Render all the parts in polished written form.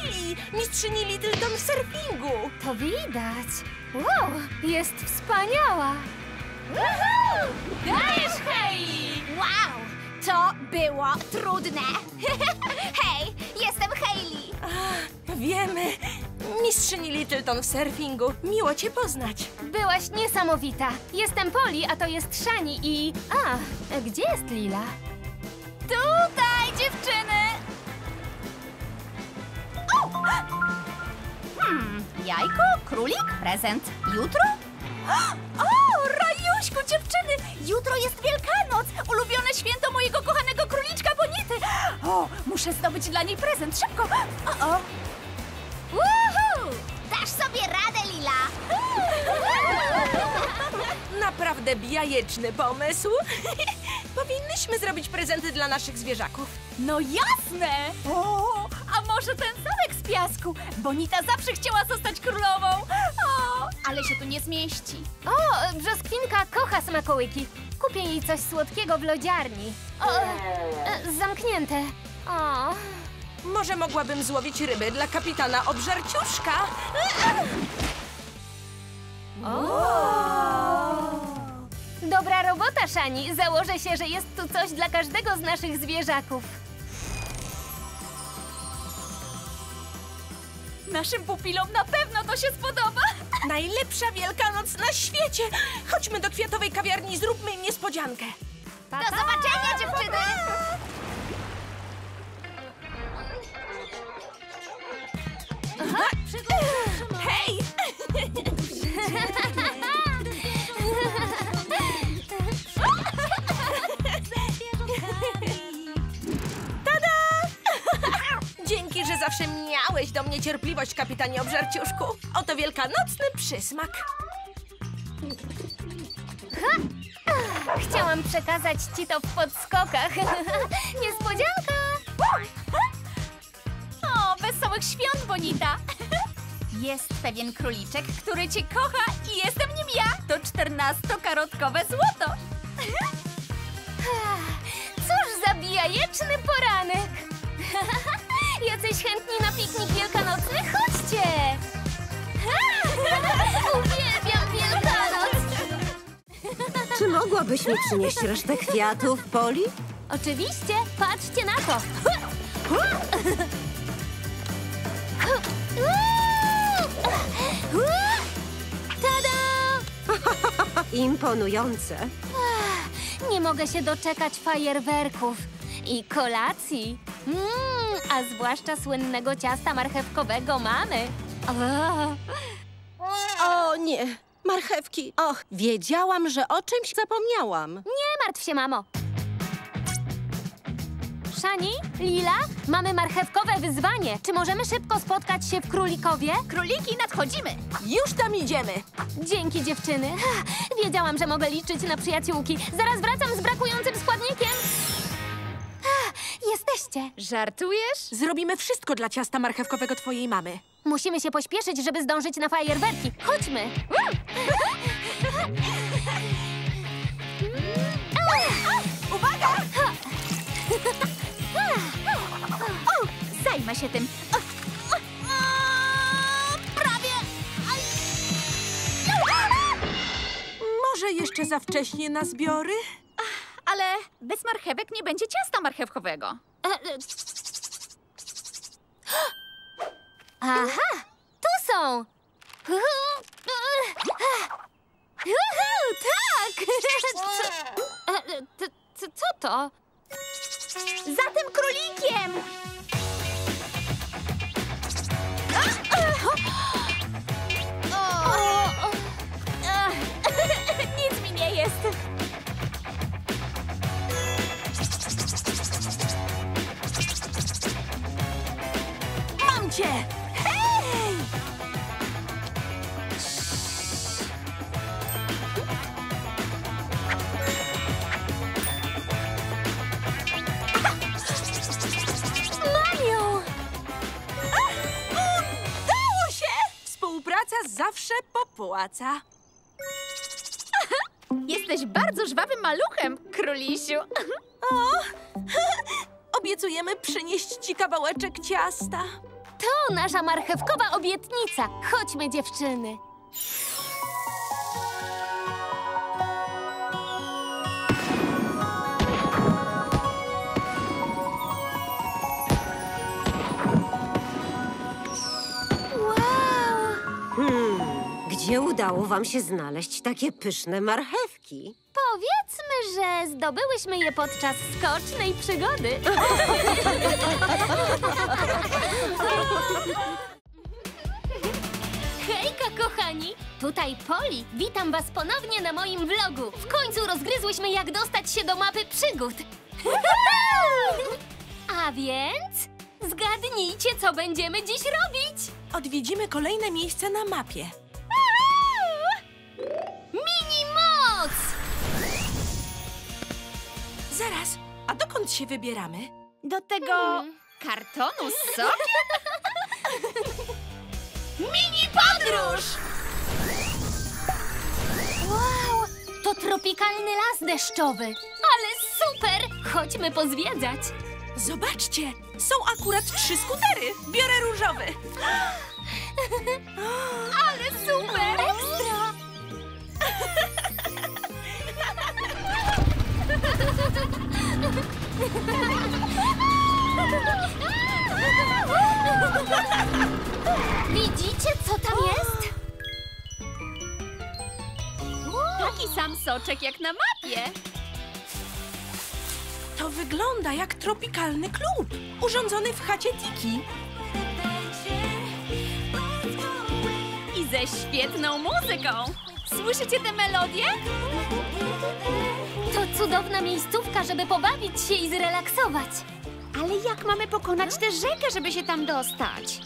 Haley, mistrzyni Littleton w surfingu. To widać. Wow, jest wspaniała. Woohoo! Dajesz, Haley! Wow, to było trudne. Hej, jestem Haley. Wiemy. Mistrzyni Littleton w surfingu. Miło cię poznać. Byłaś niesamowita. Jestem Polly, a to jest Shani i... A, gdzie jest Lila? Tutaj, dziewczyny! O! Jajko, królik, prezent. Jutro? O, Rajuśku, dziewczyny! Jutro jest Wielkanoc! Ulubione święto mojego kochanego króliczka Bonity! O, muszę zdobyć dla niej prezent, szybko! O! Woohoo! Dasz sobie radę, Lila! Naprawdę bajeczny pomysł! Powinnyśmy zrobić prezenty dla naszych zwierzaków. No jasne! O, a może ten zamek z piasku? Bonita zawsze chciała zostać królową. O, ale się tu nie zmieści. O, brzoskwinka kocha smakołyki. Kupię jej coś słodkiego w lodziarni. O, zamknięte. O. Może mogłabym złowić ryby dla kapitana Obżarciuszka? Dobra robota, Shani. Założę się, że jest tu coś dla każdego z naszych zwierzaków. Naszym pupilom na pewno to się spodoba. Najlepsza Wielkanoc na świecie. Chodźmy do Kwiatowej Kawiarni, zróbmy im niespodziankę. Pa, pa. Do zobaczenia, dziewczyny. Pa, pa. Hej! Tada! Dzięki, że zawsze miałeś do mnie cierpliwość, kapitanie Obżarciuszku. Oto wielkanocny przysmak. Chciałam przekazać ci to w podskokach. Niespodzianka! Wesołych świąt, Bonita! Jest pewien króliczek, który cię kocha i jestem nim ja! To 14-karotkowe złoto! Cóż za bijajeczny poranek! Jacyś chętni na piknik wielkanocny, chodźcie! Uwielbiam Wielkanoc! Czy mogłabyś mi przynieść resztę kwiatów, Polly? Oczywiście, patrzcie na to! Tada! Imponujące. Nie mogę się doczekać fajerwerków i kolacji. A zwłaszcza słynnego ciasta marchewkowego mamy. O nie, marchewki. Och, wiedziałam, że o czymś zapomniałam. Nie martw się, mamo. Shani, Lila, mamy marchewkowe wyzwanie. Czy możemy szybko spotkać się w Królikowie? Króliki, nadchodzimy! Już tam idziemy! Dzięki, dziewczyny. Wiedziałam, że mogę liczyć na przyjaciółki. Zaraz wracam z brakującym składnikiem. Jesteście! Żartujesz? Zrobimy wszystko dla ciasta marchewkowego twojej mamy. Musimy się pośpieszyć, żeby zdążyć na fajerwerki. Chodźmy! Uwaga! O, zajmę się tym. Prawie. Może jeszcze za wcześnie na zbiory? Ale bez marchewek nie będzie ciasta marchewkowego. Aha, tu są. Tak. Co to? Za tym królikiem! Nic mi nie jest! Mam cię! Hej! Zawsze popłaca. Jesteś bardzo żwawym maluchem, królisiu. O, obiecujemy przynieść ci kawałeczek ciasta. To nasza marchewkowa obietnica. Chodźmy, dziewczyny. Gdzie udało wam się znaleźć takie pyszne marchewki? Powiedzmy, że zdobyłyśmy je podczas skocznej przygody. Hejka, kochani! Tutaj Poli. Witam was ponownie na moim vlogu. W końcu rozgryzłyśmy, jak dostać się do mapy przygód. A więc... zgadnijcie, co będziemy dziś robić! Odwiedzimy kolejne miejsce na mapie. Minimoc! Zaraz, a dokąd się wybieramy? Do tego... kartonu z sokiem? Mini podróż! Wow, to tropikalny las deszczowy. Ale super! Chodźmy pozwiedzać. Zobaczcie, są akurat 3 skutery. Biorę różowy. Ale super! Ekstra! Widzicie, co tam jest? Taki sam soczek jak na mapie. To wygląda jak tropikalny klub, urządzony w chacie Tiki. I ze świetną muzyką. Słyszycie tę melodię? To cudowna miejscówka, żeby pobawić się i zrelaksować. Ale jak mamy pokonać tę rzekę, żeby się tam dostać?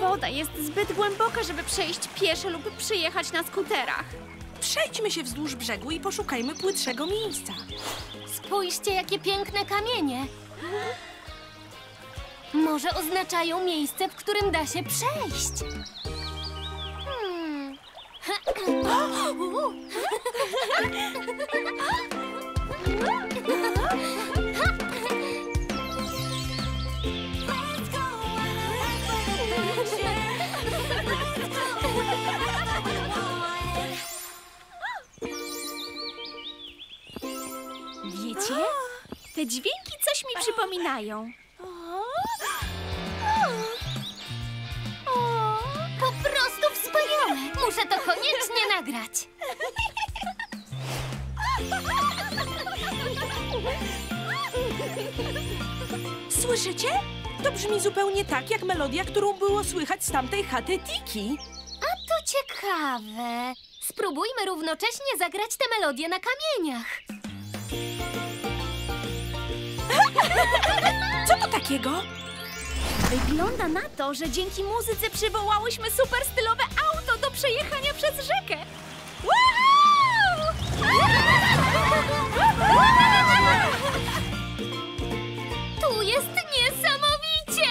Woda jest zbyt głęboka, żeby przejść pieszo lub przyjechać na skuterach. Przejdźmy się wzdłuż brzegu i poszukajmy płytszego miejsca. Spójrzcie, jakie piękne kamienie. Może oznaczają miejsce, w którym da się przejść. Wiecie? Te dźwięki coś mi przypominają. Muszę to koniecznie nagrać. Słyszycie? To brzmi zupełnie tak, jak melodia, którą było słychać z tamtej chaty Tiki. A to ciekawe. Spróbujmy równocześnie zagrać tę melodię na kamieniach. Co to takiego? Wygląda na to, że dzięki muzyce przywołałyśmy super stylowe auto do przejechania przez rzekę. Woohoo! Tu jest niesamowicie!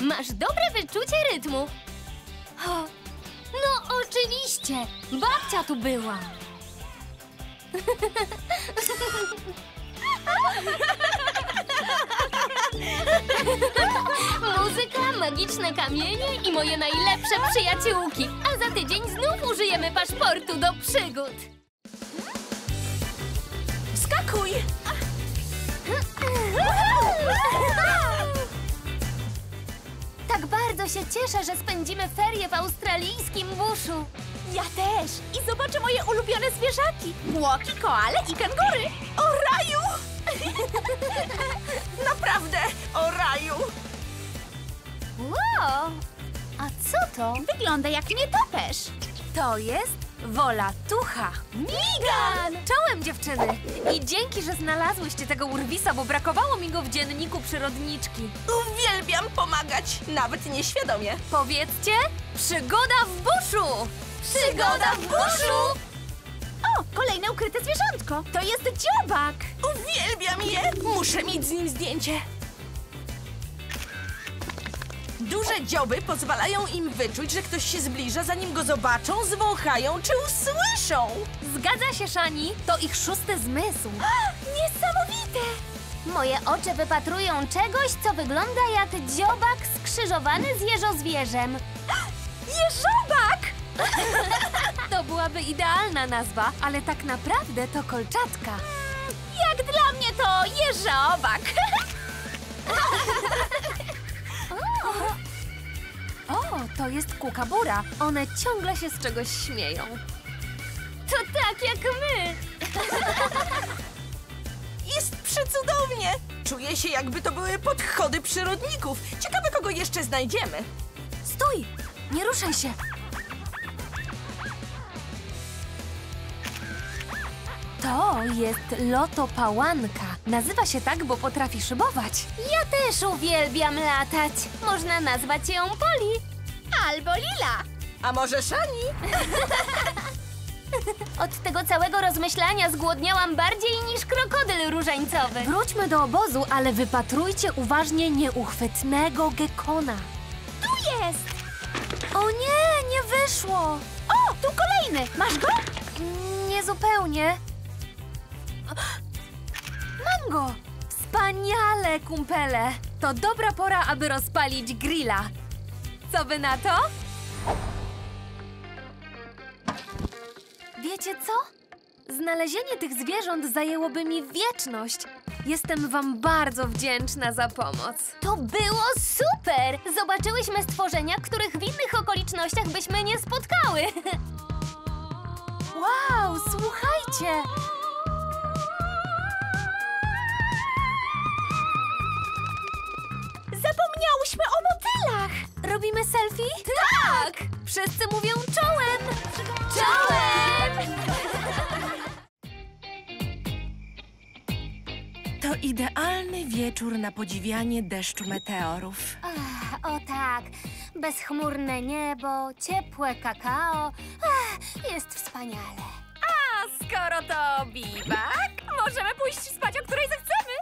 Masz dobre wyczucie rytmu. No oczywiście, babcia tu była. Muzyka, magiczne kamienie i moje najlepsze przyjaciółki. A za tydzień znów użyjemy paszportu do przygód. Skakuj! Tak bardzo się cieszę, że spędzimy ferie w australijskim buszu. Ja też! I zobaczę moje ulubione zwierzaki. Młoki, koale i kangury. O raju! Naprawdę o raju! Wow! A co to? Wygląda jak nietoperz. To jest Volatucha Migan! Czołem, dziewczyny! I dzięki, że znalazłyście tego urwisa, bo brakowało mi go w dzienniku przyrodniczki. Uwielbiam pomagać, nawet nieświadomie. Powiedzcie, przygoda w buszu! Przygoda w buszu! O, kolejne ukryte zwierzątko. To jest dziobak. Uwielbiam je. Muszę mieć z nim zdjęcie. Duże dzioby pozwalają im wyczuć, że ktoś się zbliża, zanim go zobaczą, zwąchają czy usłyszą. Zgadza się, Shani. To ich szósty zmysł. Niesamowite! Moje oczy wypatrują czegoś, co wygląda jak dziobak skrzyżowany z jeżozwierzem. Jeżobak! To byłaby idealna nazwa, ale tak naprawdę to kolczatka. Jak dla mnie to jeżobak. O, to jest kukabura. One ciągle się z czegoś śmieją. To tak jak my. Jest przecudownie. Czuję się, jakby to były podchody przyrodników. Ciekawe, kogo jeszcze znajdziemy. Stój! Nie ruszaj się. To jest lotopałanka. Nazywa się tak, bo potrafi szybować. Ja też uwielbiam latać. Można nazwać ją Poli. Albo Lila. A może Shani? Od tego całego rozmyślania zgłodniałam bardziej niż krokodyl różańcowy. Wróćmy do obozu, ale wypatrujcie uważnie nieuchwytnego gekona. Tu jest! O nie, nie wyszło. O, tu kolejny. Masz go? Niezupełnie. Mango! Wspaniale, kumpele! To dobra pora, aby rozpalić grilla. Co wy na to? Wiecie co? Znalezienie tych zwierząt zajęłoby mi wieczność. Jestem wam bardzo wdzięczna za pomoc. To było super! Zobaczyłyśmy stworzenia, których w innych okolicznościach byśmy nie spotkały. Wow, słuchajcie! Zapomniałyśmy o motylach! Robimy selfie? Tak! Wszyscy mówią czołem! Czołem! To idealny wieczór na podziwianie deszczu meteorów. O tak! Bezchmurne niebo, ciepłe kakao. Jest wspaniale. A skoro to biwak, możemy pójść spać, o której zechcemy.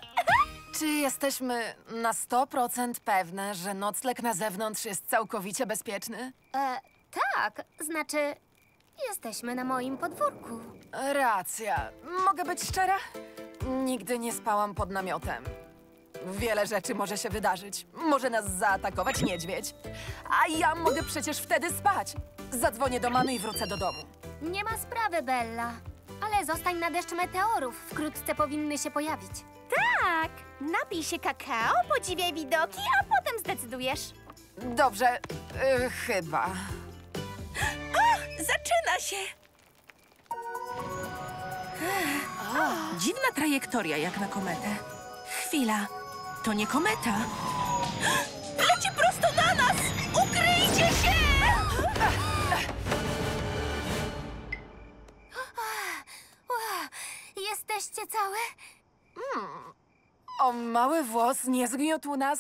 Czy jesteśmy na 100% pewne, że nocleg na zewnątrz jest całkowicie bezpieczny? Tak, znaczy jesteśmy na moim podwórku. Racja. Mogę być szczera? Nigdy nie spałam pod namiotem. Wiele rzeczy może się wydarzyć. Może nas zaatakować niedźwiedź. A ja mogę przecież wtedy spać. Zadzwonię do mamy i wrócę do domu. Nie ma sprawy, Bella. Ale zostań na deszcz meteorów. Wkrótce powinny się pojawić. Tak! Napij się kakao, podziwiaj widoki, a potem zdecydujesz. Dobrze, chyba. O, zaczyna się! O, dziwna trajektoria jak na kometę. Chwila, to nie kometa. Leci prosto na nas! Ukryjcie się! Jesteście całe? O mały włos nie zgniótł nas...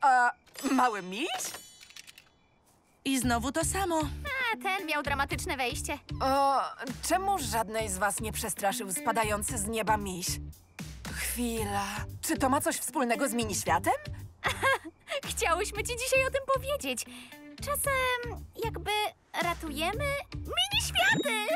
A mały miś? I znowu to samo. A, ten miał dramatyczne wejście. O, czemu żadnej z was nie przestraszył spadający z nieba miś? Chwila, czy to ma coś wspólnego z miniświatem? Chciałyśmy ci dzisiaj o tym powiedzieć. Czasem jakby ratujemy miniświaty!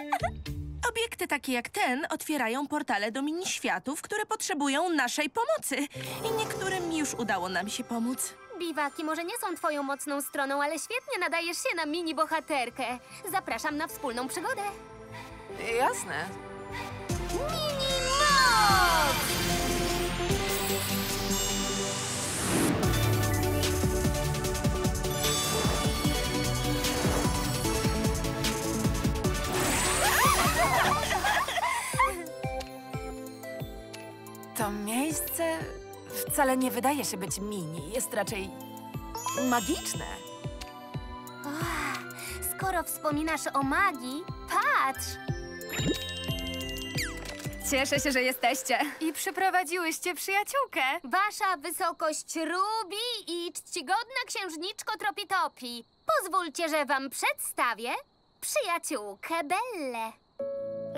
Obiekty takie jak ten otwierają portale do miniświatów, które potrzebują naszej pomocy. I niektórym już udało nam się pomóc. Biwaki może nie są twoją mocną stroną, ale świetnie nadajesz się na mini bohaterkę. Zapraszam na wspólną przygodę. Jasne. Mini moc! To miejsce wcale nie wydaje się być mini. Jest raczej magiczne. O, skoro wspominasz o magii, patrz! Cieszę się, że jesteście. I przyprowadziłyście przyjaciółkę. Wasza wysokość Ruby i czcigodna księżniczko Tropitopi. Pozwólcie, że wam przedstawię przyjaciółkę Belle.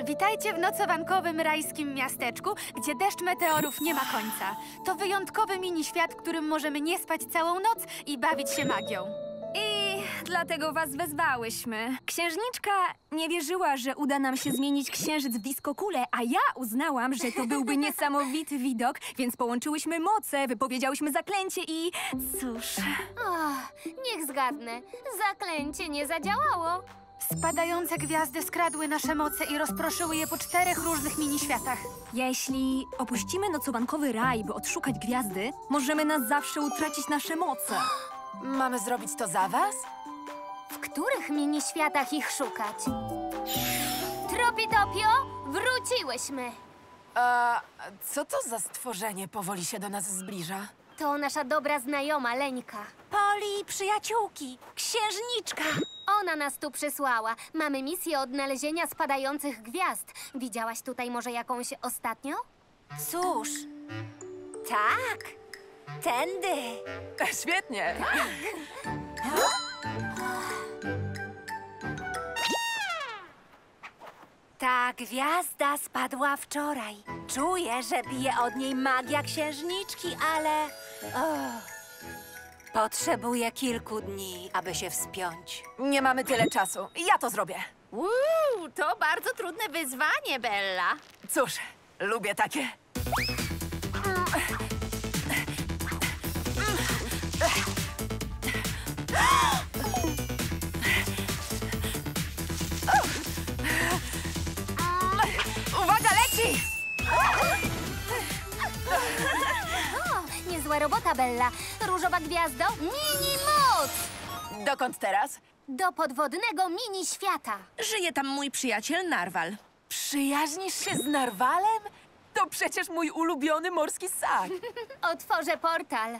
Witajcie w nocowankowym rajskim miasteczku, gdzie deszcz meteorów nie ma końca. To wyjątkowy mini-świat, którym możemy nie spać całą noc i bawić się magią. I dlatego was wezwałyśmy. Księżniczka nie wierzyła, że uda nam się zmienić księżyc w diskokulę, a ja uznałam, że to byłby niesamowity widok, więc połączyłyśmy moce, wypowiedziałyśmy zaklęcie i... cóż... niech zgadnę. Zaklęcie nie zadziałało. Spadające gwiazdy skradły nasze moce i rozproszyły je po 4 różnych miniświatach. Jeśli opuścimy nocowankowy raj, by odszukać gwiazdy, możemy na zawsze utracić nasze moce. Mamy zrobić to za was? W których miniświatach ich szukać? Tropitopio, wróciłyśmy! A co to za stworzenie powoli się do nas zbliża? To nasza dobra znajoma, Leńka. Poli, przyjaciółki, księżniczka. Ona nas tu przysłała. Mamy misję odnalezienia spadających gwiazd. Widziałaś tutaj może jakąś ostatnio? Cóż, tak, tędy. Świetnie. Ta gwiazda spadła wczoraj. Czuję, że bije od niej magia księżniczki, ale... potrzebuję kilku dni, aby się wspiąć. Nie mamy tyle czasu. Ja to zrobię. To bardzo trudne wyzwanie, Bella. Cóż, lubię takie. Niezła robota, Bella. Różowa gwiazdo, mini moc! Dokąd teraz? Do podwodnego mini świata. Żyje tam mój przyjaciel Narwal. Przyjaźnisz się z Narwalem? To przecież mój ulubiony morski ssak. Otworzę portal.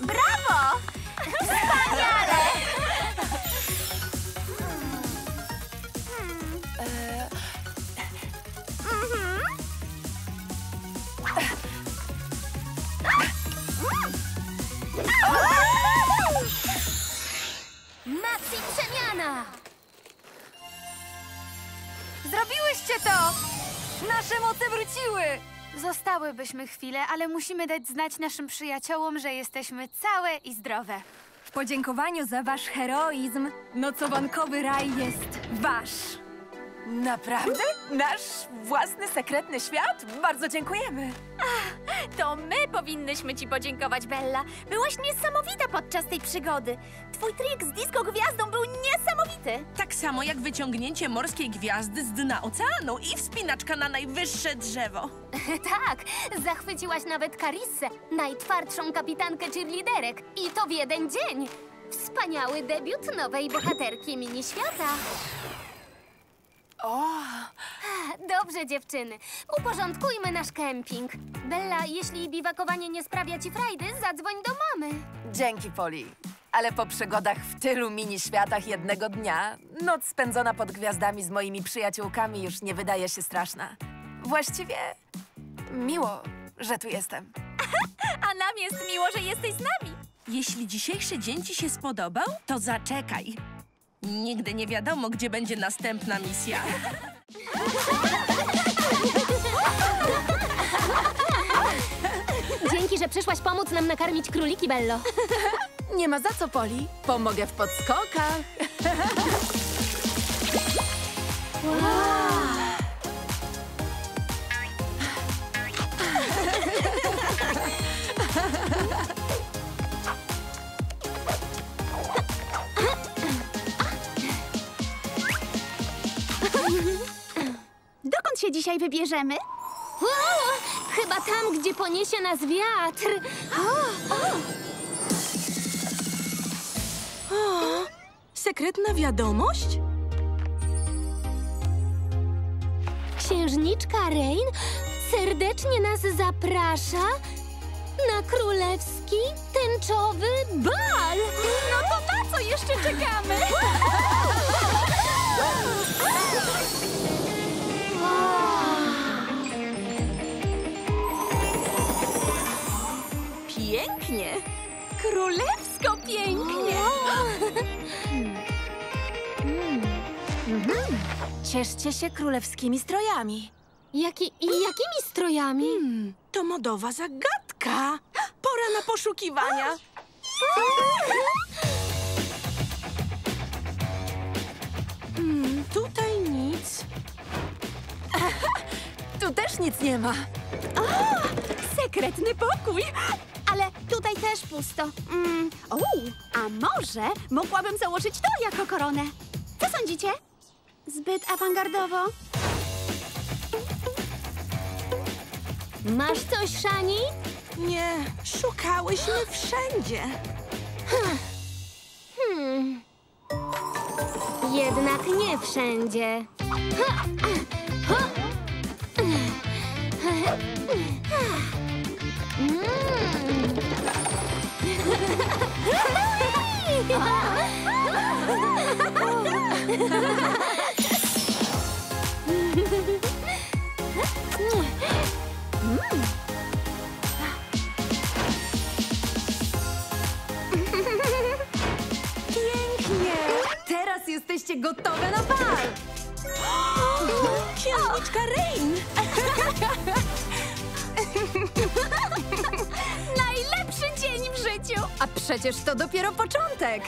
Brawo! Wspaniale! Maxi przemiana! Zrobiłyście to! Nasze moce wróciły! Zostałybyśmy chwilę, ale musimy dać znać naszym przyjaciołom, że jesteśmy całe i zdrowe. W podziękowaniu za wasz heroizm, nocowankowy raj jest wasz! Naprawdę? Nasz własny, sekretny świat? Bardzo dziękujemy! To my powinnyśmy ci podziękować, Bella. Byłaś niesamowita podczas tej przygody. Twój trik z disco gwiazdą był niesamowity. Tak samo jak wyciągnięcie morskiej gwiazdy z dna oceanu i wspinaczka na najwyższe drzewo. Tak, zachwyciłaś nawet Carisse, najtwardszą kapitankę cheerleaderek. I to w jeden dzień. Wspaniały debiut nowej bohaterki miniświata. Dobrze, dziewczyny. Uporządkujmy nasz kemping. Bella, jeśli biwakowanie nie sprawia ci frajdy, zadzwoń do mamy. Dzięki, Poli. Ale po przygodach w tylu mini-światach jednego dnia, noc spędzona pod gwiazdami z moimi przyjaciółkami już nie wydaje się straszna. Właściwie miło, że tu jestem. A nam jest miło, że jesteś z nami. Jeśli dzisiejszy dzień ci się spodobał, to zaczekaj. Nigdy nie wiadomo, gdzie będzie następna misja. Dzięki, że przyszłaś pomóc nam nakarmić króliki, Bello. Nie ma za co, Poli. Pomogę w podskokach. Dokąd się dzisiaj wybierzemy? Chyba tam, gdzie poniesie nas wiatr. Sekretna wiadomość? Księżniczka Rain serdecznie nas zaprasza na królewski, tęczowy bal! No to na co jeszcze czekamy? Pięknie! Królewsko pięknie! Cieszcie się królewskimi strojami. Jakimi strojami? To modowa zagadka. Pora na poszukiwania. Tutaj nic. Tu też nic nie ma. O, sekretny pokój. Ale tutaj też pusto. A może mogłabym założyć to jako koronę? Co sądzicie? Zbyt awangardowo. Masz coś, Shani? Nie, szukałyśmy wszędzie. Jednak nie wszędzie. Pięknie! Teraz jesteście gotowe na bal! Księżniczka Rain! Najlepszy dzień w życiu! A przecież to dopiero początek!